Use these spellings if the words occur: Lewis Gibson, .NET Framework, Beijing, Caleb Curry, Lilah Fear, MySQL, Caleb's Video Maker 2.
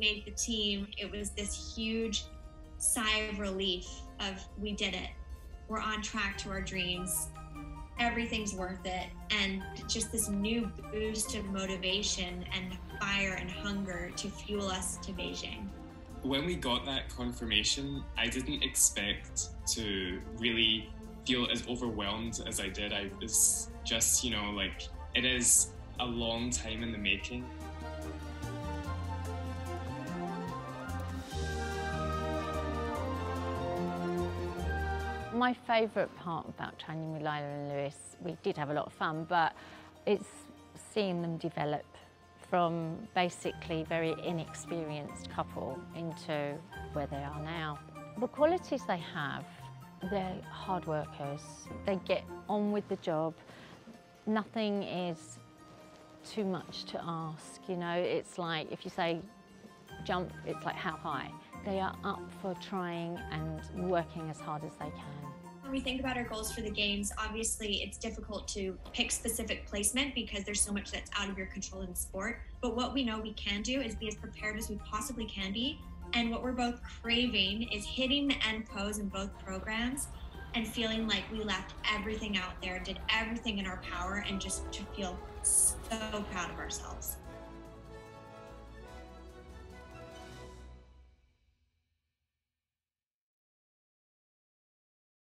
made the team, it was this huge sigh of relief of, we did it. We're on track to our dreams. Everything's worth it. And just this new boost of motivation and fire and hunger to fuel us to Beijing. When we got that confirmation, I didn't expect to really feel as overwhelmed as I did. I was just, it is a long time in the making. My favourite part about training with Lilah and Lewis, we did have a lot of fun, but it's seeing them develop from basically very inexperienced couple into where they are now. The qualities they have, they're hard workers, they get on with the job, nothing is too much to ask, it's like if you say jump, it's like how high. They are up for trying and working as hard as they can. When we think about our goals for the games, obviously it's difficult to pick specific placement because there's so much that's out of your control in sport. But what we know we can do is be as prepared as we possibly can be. And what we're both craving is hitting the end pose in both programs and feeling like we left everything out there, did everything in our power, and just to feel so proud of ourselves.